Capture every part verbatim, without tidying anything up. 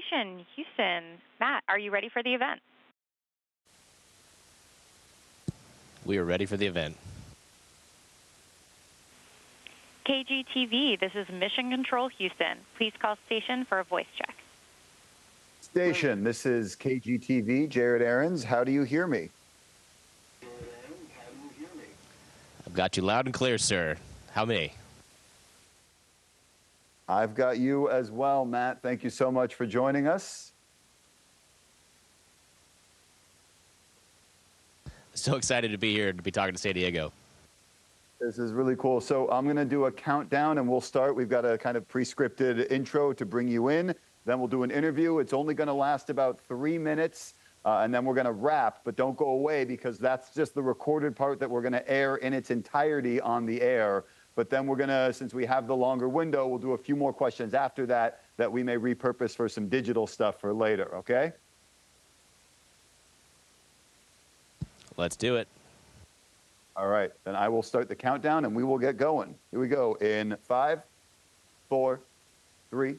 Station, Houston. Matt, are you ready for the event? We are ready for the event. K G T V, this is Mission Control Houston. Please call Station for a voice check. Station, this is K G T V, Jared Ahrens. How do you hear me? I've got you loud and clear, sir. How many? I've got you as well, Matt. Thank you so much for joining us. So excited to be here to be talking to San Diego. This is really cool. So I'm going to do a countdown and we'll start. We've got a kind of pre-scripted intro to bring you in. Then we'll do an interview. It's only going to last about three minutes, uh, and then we're going to wrap. But don't go away, because that's just the recorded part that we're going to air in its entirety on the air. But then we're going to, since we have the longer window, we'll do a few more questions after that that we may repurpose for some digital stuff for later, okay? Let's do it. All right. Then I will start the countdown, and we will get going. Here we go in five, four, three.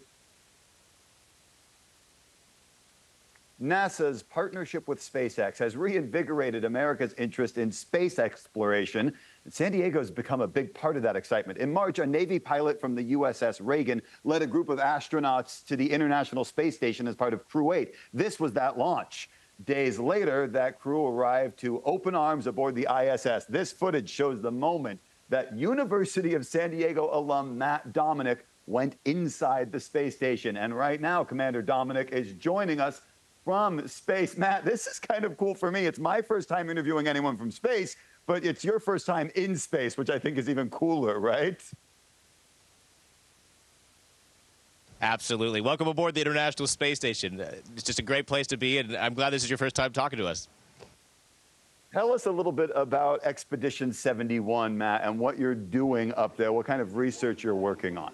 NASA's partnership with SpaceX has reinvigorated America's interest in space exploration. San Diego's become a big part of that excitement. In March, a Navy pilot from the U S S Reagan led a group of astronauts to the International Space Station as part of Crew Eight. This was that launch. Days later, that crew arrived to open arms aboard the I S S. This footage shows the moment that University of San Diego alum Matt Dominick went inside the space station. And right now, Commander Dominick is joining us from space. Matt, this is kind of cool for me. It's my first time interviewing anyone from space, but it's your first time in space, which I think is even cooler, right? Absolutely. Welcome aboard the International Space Station. It's just a great place to be, and I'm glad this is your first time talking to us. Tell us a little bit about Expedition seventy-one, Matt, and what you're doing up there, what kind of research you're working on.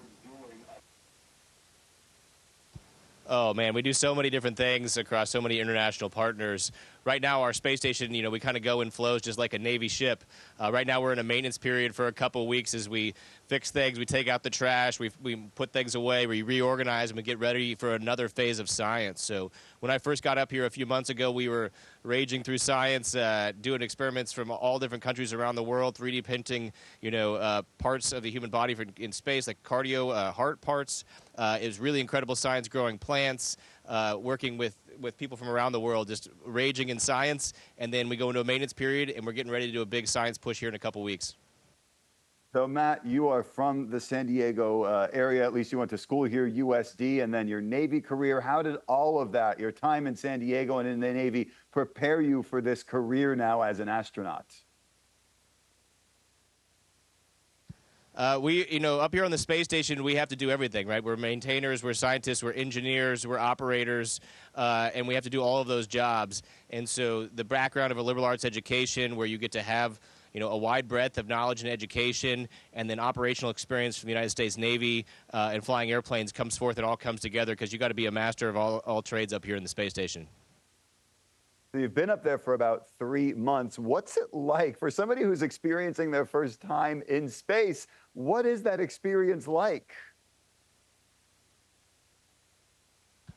Oh, man, we do so many different things across so many international partners. Right now, our space station, you know, we kind of go in flows just like a Navy ship. Uh, right now, we're in a maintenance period for a couple weeks as we fix things. We take out the trash. We, we put things away. We reorganize, and we get ready for another phase of science. So when I first got up here a few months ago, we were raging through science, uh, doing experiments from all different countries around the world, three D printing, you know, uh, parts of the human body for, in space, like cardio, uh, heart parts. Uh, it was really incredible science, growing plants, uh, working with, with people from around the world, just raging in science. And then we go into a maintenance period, and we're getting ready to do a big science push here in a couple weeks. So, Matt, you are from the San Diego uh, area. At least you went to school here, U S D, and then your Navy career. How did all of that, your time in San Diego and in the Navy, prepare you for this career now as an astronaut? Uh, we, you know, up here on the space station, we have to do everything, right? We're maintainers, we're scientists, we're engineers, we're operators, uh, and we have to do all of those jobs. And so the background of a liberal arts education, where you get to have, you know, a wide breadth of knowledge and education, and then operational experience from the United States Navy uh, and flying airplanes comes forth. It all comes together because you got to be a master of all, all trades up here in the space station. So you've been up there for about three months. What's it like for somebody who's experiencing their first time in space? What is that experience like?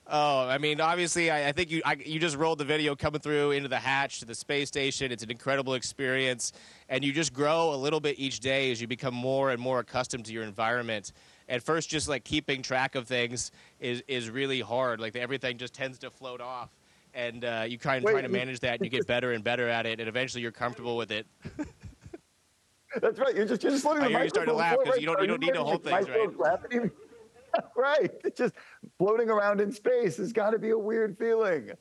Oh, I mean, obviously, I, I think you I, you just rolled the video coming through into the hatch to the space station. It's an incredible experience, and you just grow a little bit each day as you become more and more accustomed to your environment. At first, just like keeping track of things is is really hard. Like everything just tends to float off. And uh, you kind of Wait, try to manage that, and you get better and better at it, and eventually you're comfortable with it. That's right. You're just, you're just letting I the microphone. You start to laugh because right you don't, you don't need to hold things, right? Right. It's just floating around in space has got to be a weird feeling.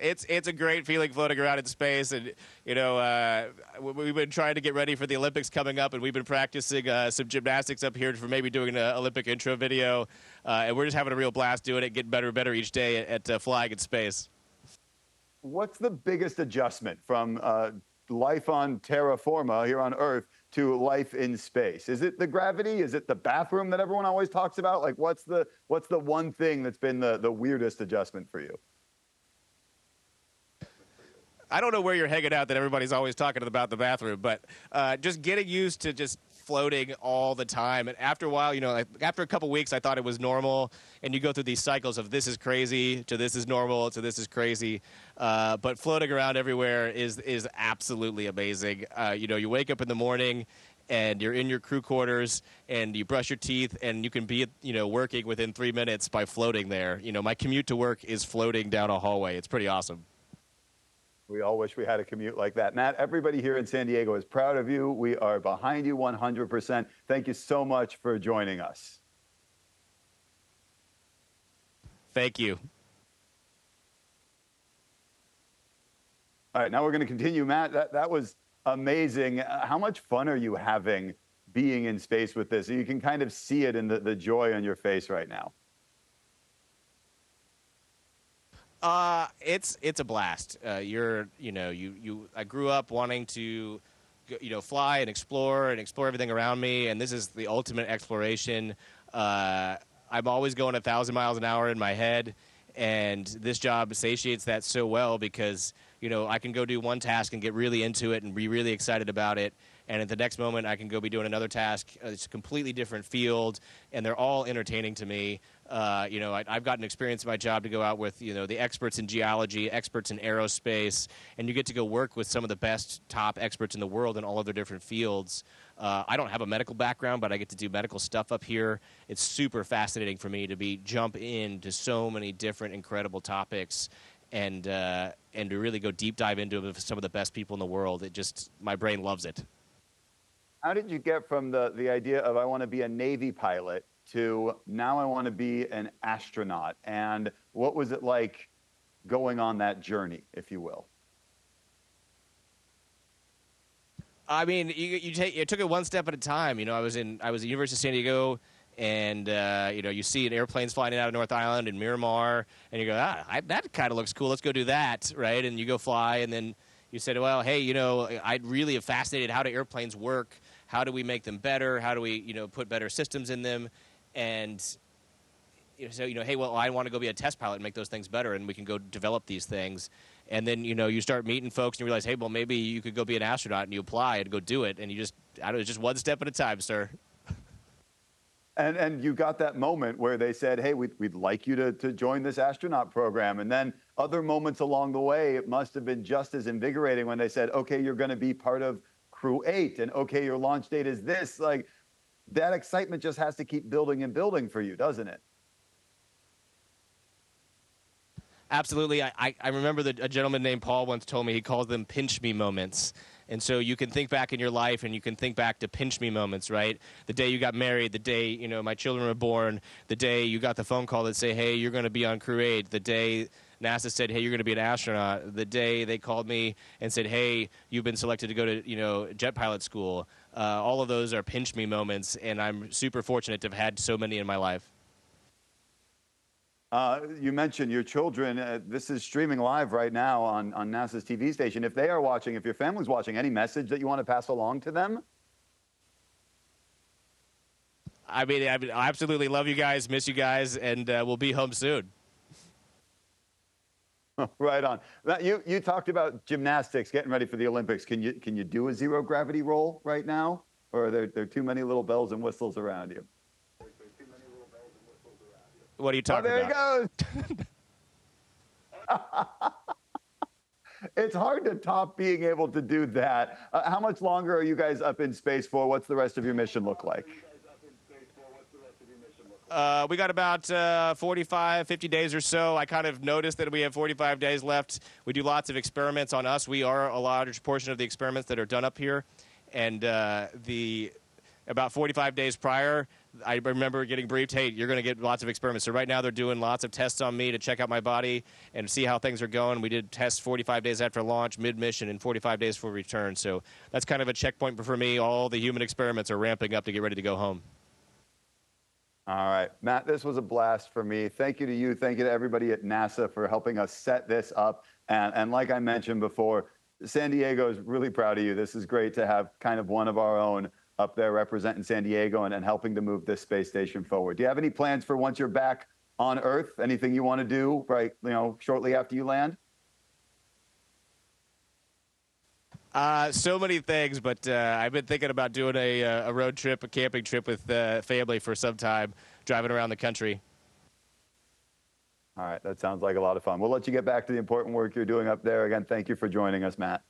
It's it's a great feeling floating around in space, and you know uh, we've been trying to get ready for the Olympics coming up, and we've been practicing uh, some gymnastics up here for maybe doing an Olympic intro video, uh, and we're just having a real blast doing it, getting better and better each day at, at uh, flying in space. What's the biggest adjustment from uh, life on terra firma here on Earth to life in space? Is it the gravity? Is it the bathroom that everyone always talks about? Like, what's the what's the one thing that's been the the weirdest adjustment for you? I don't know where you're hanging out that everybody's always talking about the bathroom, but uh, just getting used to just floating all the time. And after a while, you know, after a couple weeks, I thought it was normal. And you go through these cycles of this is crazy to this is normal to this is crazy. Uh, but floating around everywhere is is absolutely amazing. Uh, you know, you wake up in the morning and you're in your crew quarters, and you brush your teeth, and you can be, you know, working within three minutes by floating there. You know, my commute to work is floating down a hallway. It's pretty awesome. We all wish we had a commute like that. Matt, everybody here in San Diego is proud of you. We are behind you one hundred percent. Thank you so much for joining us. Thank you. All right, now we're going to continue, Matt. That, that was amazing. How much fun are you having being in space with this? You can kind of see it in the, the joy on your face right now. Uh, it's it's a blast. Uh, you're you know you you I grew up wanting to, you know, fly and explore and explore everything around me, and this is the ultimate exploration. Uh, I'm always going a thousand miles an hour in my head, and this job satiates that so well because, you know, I can go do one task and get really into it and be really excited about it. And at the next moment, I can go be doing another task. It's a completely different field, and they're all entertaining to me. Uh, you know, I, I've gotten experience in my job to go out with, you know, the experts in geology, experts in aerospace, and you get to go work with some of the best top experts in the world in all of their different fields. Uh, I don't have a medical background, but I get to do medical stuff up here. It's super fascinating for me to be jump into so many different incredible topics and uh, and to really go deep dive into it with some of the best people in the world. It just, my brain loves it. How did you get from the, the idea of I want to be a Navy pilot to now I want to be an astronaut? And what was it like going on that journey, if you will? I mean, you, you, take, you took it one step at a time. You know, I was in I was at the University of San Diego, and, uh, you know, you see an airplane's flying out of North Island and Miramar, and you go, ah, I, that kind of looks cool. Let's go do that, right? And you go fly, and then you said, well, hey, you know, I'd really am fascinated. How do airplanes work? How do we make them better? How do we, you know, put better systems in them? And so, you know, hey, well, I want to go be a test pilot and make those things better, and we can go develop these things. And then, you know, you start meeting folks and you realize, hey, well, maybe you could go be an astronaut, and you apply and go do it. And you just, I don't know, it's just one step at a time, sir. And, and you got that moment where they said, hey, we'd, we'd like you to, to join this astronaut program. And then other moments along the way, it must have been just as invigorating when they said, okay, you're going to be part of Crew Eight, and okay, your launch date is this. Like, that excitement just has to keep building and building for you, doesn't it? Absolutely. I, I, I remember that a gentleman named Paul once told me he calls them pinch me moments. And so you can think back in your life, and you can think back to pinch me moments, right? The day you got married, the day, you know, my children were born, the day you got the phone call that say, hey, you're going to be on Crew Eight, the day NASA said, hey, you're going to be an astronaut, the day they called me and said, hey, you've been selected to go to, you know, jet pilot school. Uh, all of those are pinch me moments, and I'm super fortunate to have had so many in my life. Uh, you mentioned your children. Uh, this is streaming live right now on, on NASA's T V station. If they are watching, if your family's watching, any message that you want to pass along to them? I mean, I mean, I absolutely love you guys, miss you guys, and uh, we'll be home soon. Right on. You, you talked about gymnastics, getting ready for the Olympics. Can you, can you do a zero gravity roll right now? Or are there, there are too many little bells and whistles around you? What are you talking about? Oh, there he goes. It's hard to top being able to do that. Uh, how much longer are you guys up in space for? What's the rest of your mission look like? Uh, we got about uh, forty-five, fifty days or so. I kind of noticed that we have forty-five days left. We do lots of experiments on us. We are a large portion of the experiments that are done up here. And uh, the about forty-five days prior, I remember getting briefed, hey, you're going to get lots of experiments. So right now they're doing lots of tests on me to check out my body and see how things are going. We did tests forty-five days after launch, mid-mission, and forty-five days for return. So that's kind of a checkpoint for me. All the human experiments are ramping up to get ready to go home. All right. Matt, this was a blast for me. Thank you to you. Thank you to everybody at NASA for helping us set this up. And, and like I mentioned before, San Diego is really proud of you. This is great to have kind of one of our own up there representing San Diego and, and helping to move this space station forward. Do you have any plans for once you're back on Earth? Anything you want to do, right, you know, shortly after you land? Uh, so many things, but uh, I've been thinking about doing a, a road trip, a camping trip with uh, family for some time, driving around the country. All right, that sounds like a lot of fun. We'll let you get back to the important work you're doing up there. Again, thank you for joining us, Matt.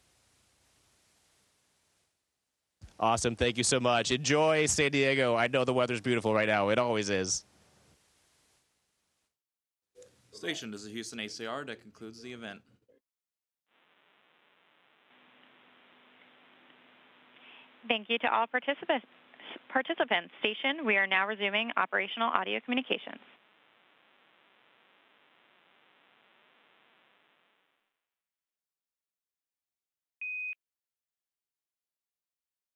Awesome, thank you so much. Enjoy San Diego. I know the weather's beautiful right now. It always is. Station, this is Houston A C R. That concludes the event. Thank you to all participants. Participants, station, we are now resuming operational audio communications.